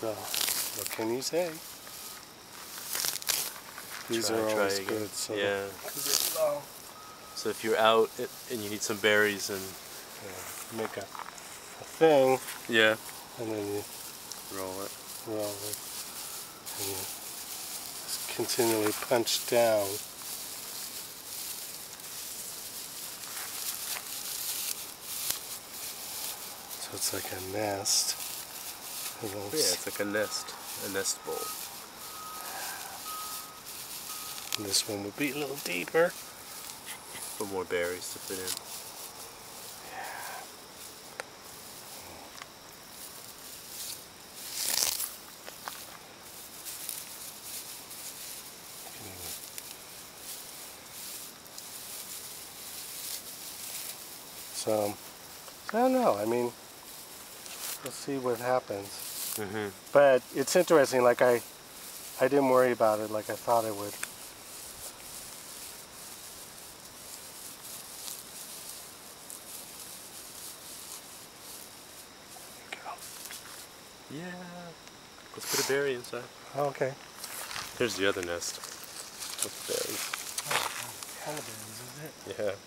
So what can you say? These are always good. So yeah. So if you're out and you need some berries and make a thing. Yeah. And then you roll it. And you just continually punch down. So it's like a nest. Yeah, it's like a nest bowl. And this one would be a little deeper. For more berries to fit in. I don't know, I mean, we'll see what happens. Mm-hmm. But it's interesting, like I didn't worry about it like I thought I would. There you go. Yeah, let's put a berry inside. Okay. Here's the other nest. With berries. Oh, calaberries, is it? Yeah.